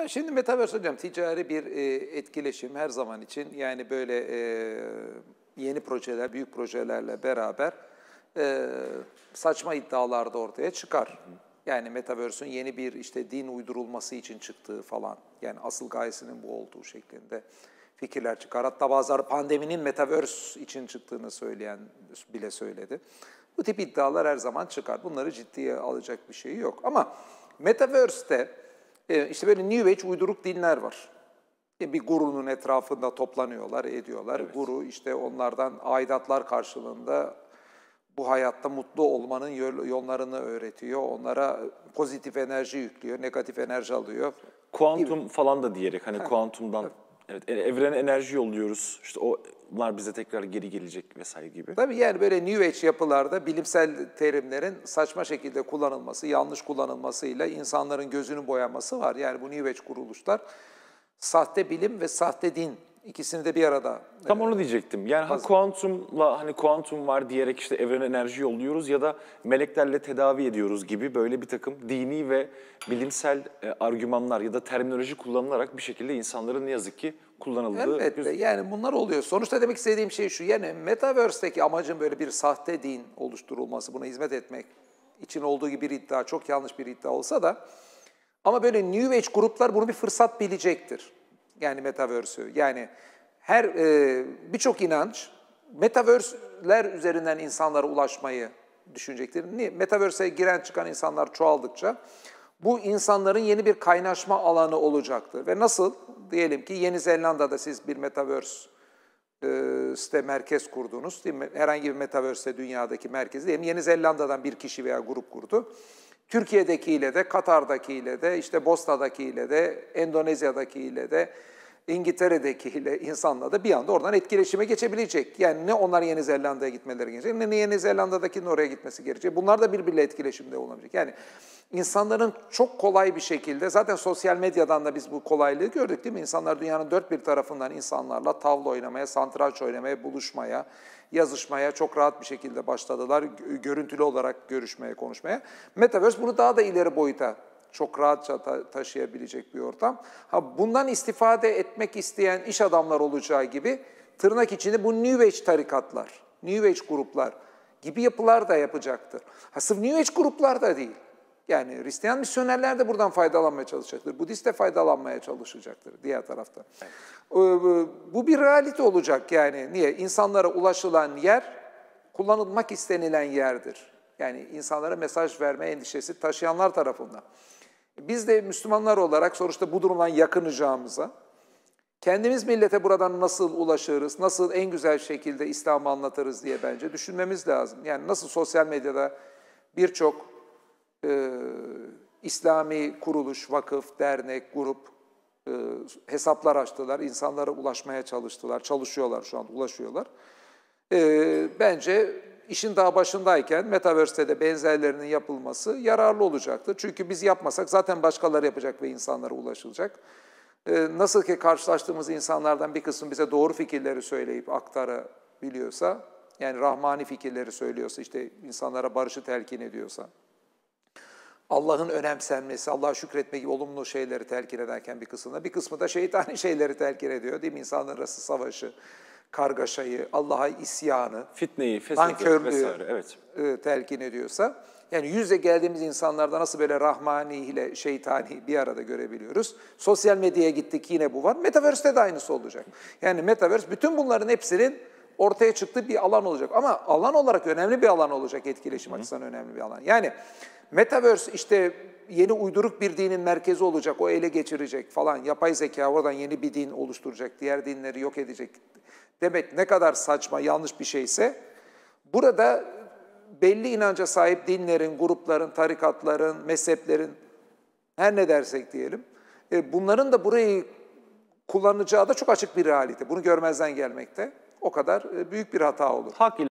Ya şimdi Metaverse hocam ticari bir etkileşim her zaman için, yani böyle yeni projeler, büyük projelerle beraber saçma iddialar da ortaya çıkar. Yani Metaverse'ün yeni bir işte din uydurulması için çıktığı falan, yani asıl gayesinin bu olduğu şeklinde fikirler çıkar. Hatta bazıları pandeminin Metaverse için çıktığını söyleyen bile söyledi. Bu tip iddialar her zaman çıkar. Bunları ciddiye alacak bir şey yok. Ama Metaverse'te işte böyle New Age uyduruk dinler var. Bir gurunun etrafında toplanıyorlar, ediyorlar. Evet. Guru işte onlardan aidatlar karşılığında bu hayatta mutlu olmanın yollarını öğretiyor. Onlara pozitif enerji yüklüyor, negatif enerji alıyor. Kuantum falan da diyerek, hani kuantumdan evet, evrene enerji yolluyoruz. İşte onlar bize tekrar geri gelecek vesaire gibi. Tabii yani böyle New Age yapılarda bilimsel terimlerin saçma şekilde kullanılması, yanlış kullanılmasıyla insanların gözünün boyanması var. Yani bu New Age kuruluşlar sahte bilim ve sahte din, ikisini de bir arada. Tam onu diyecektim. Yani kuantumla, hani kuantum var diyerek işte evrene enerji yolluyoruz ya da meleklerle tedavi ediyoruz gibi böyle bir takım dini ve bilimsel argümanlar ya da terminoloji kullanılarak bir şekilde insanların ne yazık ki kullanıldığı. Elbette yani bunlar oluyor. Sonuçta demek istediğim şey şu, yani Metaverse'deki amacın böyle bir sahte din oluşturulması, buna hizmet etmek için olduğu gibi bir iddia, çok yanlış bir iddia olsa da, ama böyle New Age gruplar bunu bir fırsat bilecektir. Yani Metaverse'ü, yani her birçok inanç Metaverse'ler üzerinden insanlara ulaşmayı düşünecektir. Niye? Metaverse'e giren çıkan insanlar çoğaldıkça bu insanların yeni bir kaynaşma alanı olacaktır. Ve nasıl? Diyelim ki Yeni Zelanda'da siz bir Metaverse site merkez kurdunuz. Değil mi? Herhangi bir Metaverse'de dünyadaki merkezi diyelim Yeni Zelanda'dan bir kişi veya grup kurdu. Türkiye'dekiyle de, Katar'dakiyle de, işte Bosna'dakiyle de, Endonezya'dakiyle de, İngiltere'dekiyle insanla da bir anda oradan etkileşime geçebilecek. Yani ne onlar Yeni Zelanda'ya gitmeleri gerekecek, ne Yeni Zelanda'dakinin oraya gitmesi gerekecek. Bunlar da birbiriyle etkileşimde olabilecek. Yani insanların çok kolay bir şekilde, zaten sosyal medyadan da biz bu kolaylığı gördük değil mi? İnsanlar dünyanın dört bir tarafından insanlarla tavla oynamaya, satranç oynamaya, buluşmaya, yazışmaya çok rahat bir şekilde başladılar. Görüntülü olarak görüşmeye, konuşmaya. Metaverse bunu daha da ileri boyuta çok rahatça taşıyabilecek bir ortam. Ha, bundan istifade etmek isteyen iş adamlar olacağı gibi tırnak içinde bu New Age tarikatlar, New Age gruplar gibi yapılar da yapacaktır. Ha, sırf New Age gruplar da değil. Yani Hristiyan misyonerler de buradan faydalanmaya çalışacaktır. Budist de faydalanmaya çalışacaktır diğer tarafta. Bu bir realite olacak yani. Niye? İnsanlara ulaşılan yer, kullanılmak istenilen yerdir. Yani insanlara mesaj verme endişesi taşıyanlar tarafından. Biz de Müslümanlar olarak sonuçta bu durumdan yakınacağımıza, kendimiz millete buradan nasıl ulaşırız, nasıl en güzel şekilde İslam'ı anlatırız diye bence düşünmemiz lazım. Yani nasıl sosyal medyada birçok İslami kuruluş, vakıf, dernek, grup hesaplar açtılar, insanlara ulaşmaya çalıştılar, çalışıyorlar şu an, ulaşıyorlar. Bence işin daha başındayken Metaverse'de de benzerlerinin yapılması yararlı olacaktır. Çünkü biz yapmasak zaten başkaları yapacak ve insanlara ulaşılacak. Nasıl ki karşılaştığımız insanlardan bir kısım bize doğru fikirleri söyleyip aktarabiliyorsa, yani rahmani fikirleri söylüyorsa, işte insanlara barışı telkin ediyorsa, Allah'ın önemsenmesi, Allah'a şükretme gibi olumlu şeyleri telkin ederken bir kısmında, bir kısmı da şeytani şeyleri telkin ediyor değil mi? İnsanlar arası savaşı, kargaşayı, Allah'a isyanı, fitneyi, fesatı vesaire, evet, telkin ediyorsa, yani yüzle geldiğimiz insanlarda nasıl böyle rahmani ile şeytani bir arada görebiliyoruz? Sosyal medyaya gittik, yine bu var. Metaverse'de de aynısı olacak. Yani Metaverse bütün bunların hepsinin ortaya çıktığı bir alan olacak. Ama alan olarak önemli bir alan olacak, etkileşim açısından önemli bir alan. Yani Metaverse işte yeni uyduruk bir dinin merkezi olacak, o ele geçirecek falan, yapay zeka oradan yeni bir din oluşturacak, diğer dinleri yok edecek demek ne kadar saçma, yanlış bir şeyse, burada belli inanca sahip dinlerin, grupların, tarikatların, mezheplerin, her ne dersek diyelim, bunların da burayı kullanacağı da çok açık bir realite. Bunu görmezden gelmekte o kadar büyük bir hata olur.